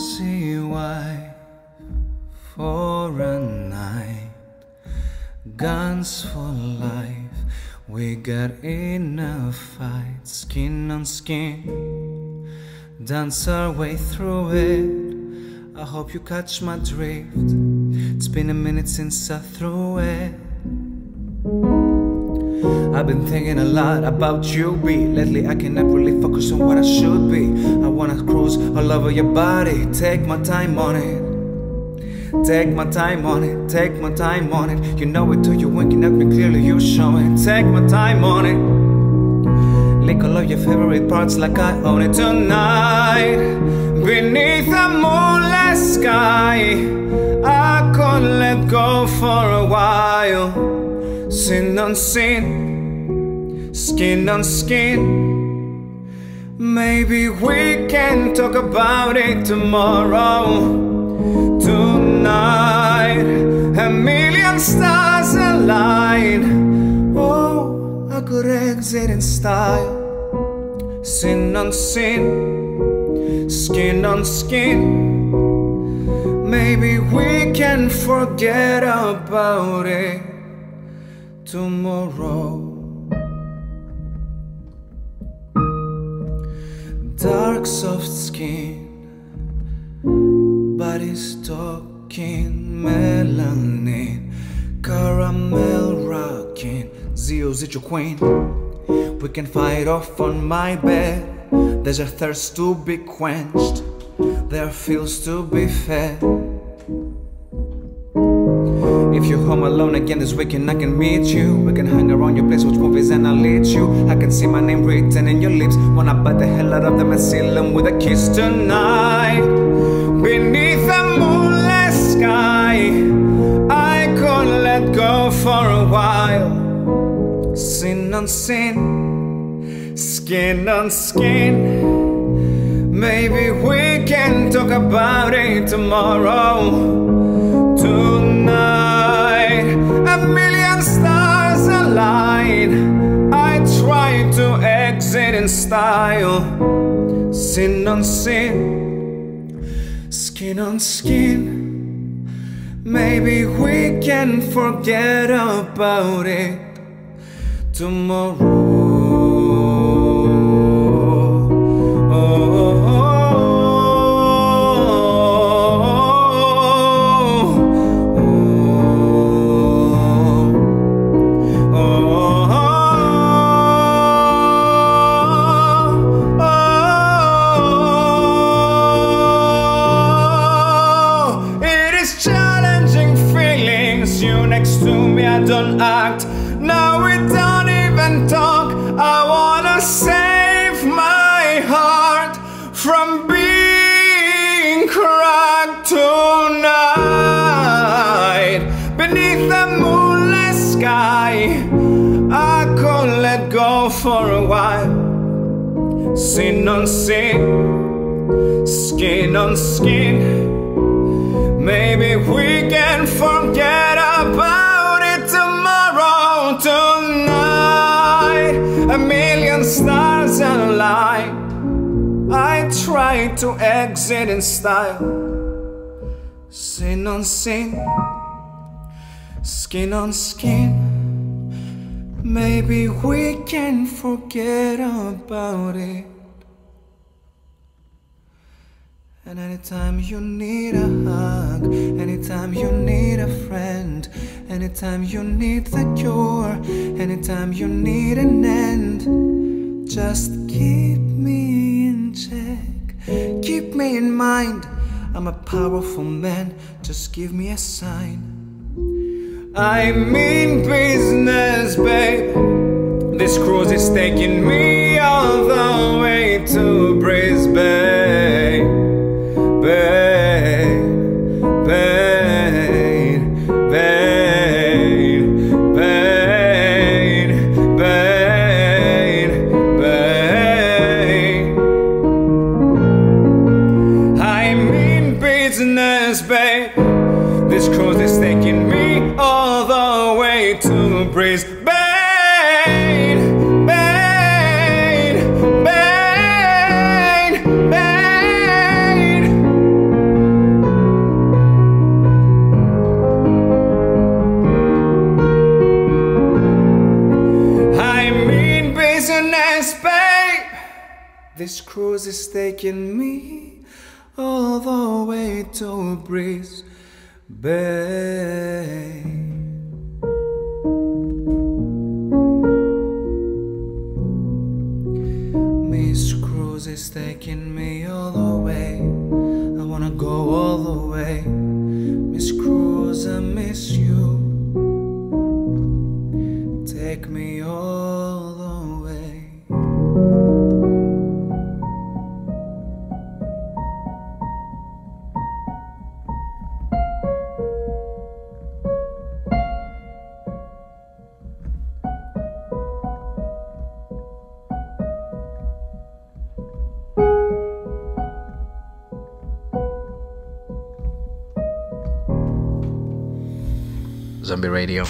nosy wife for a night, guns for life. We got in a fight, skin on skin, dance our way through it. I hope you catch my drift. It's been a minute since I threw it. I've been thinking a lot about you, B. Lately I cannot really focus on what I should be. I wanna cruise all over your body. Take my time on it. Take my time on it. Take my time on it. You know it till you're winking at me, clearly you show it. Take my time on it. Lick all of your favorite parts like I own it. Tonight, beneath a moonlit sky, I couldn't let go for a while. Sin on sin, skin on skin. Maybe we can talk about it tomorrow. Tonight, a million stars align. Oh, I could exit in style. Sin on sin, skin on skin. Maybe we can forget about it tomorrow. Dark soft skin, body's talking, melanin, caramel rocking, Zio's at your queen. We can fight off on my bed. There's a thirst to be quenched, there are fields to be fed. If you're home alone again this weekend, I can meet you. We can hang around your place, watch movies and I'll lead you. I can see my name written in your lips. Wanna bite the hell out of them and seal them with a kiss. Tonight, beneath a moonlit sky, I couldn't let go for a while. Sin on sin, skin on skin. Maybe we can talk about it tomorrow. Tonight, a million stars align. I try to exit in style. Sin on sin, skin on skin. Maybe we can forget about it tomorrow. For a while, sin on sin, skin on skin. Maybe we can forget about it tomorrow. Tonight, a million stars align. I try to exit in style. Sin on sin, skin on skin. Maybe we can forget about it. And anytime you need a hug, anytime you need a friend, anytime you need the cure, anytime you need an end, just keep me in check, keep me in mind. I'm a powerful man, just give me a sign. I mean business, babe. This cruise is taking me all the way to Brisbane. Babe, babe, babe, babe, babe, babe. I mean business, babe. This cruise is taking me all the way to Brisbane. Bane, Bane, Bane, Bane. Cruz is taking me all the way to Brisbane. Miss Cruz is taking me all the way. I wanna go all the way. Miss Cruz, I miss you. Take me all the way. Zombee Radio.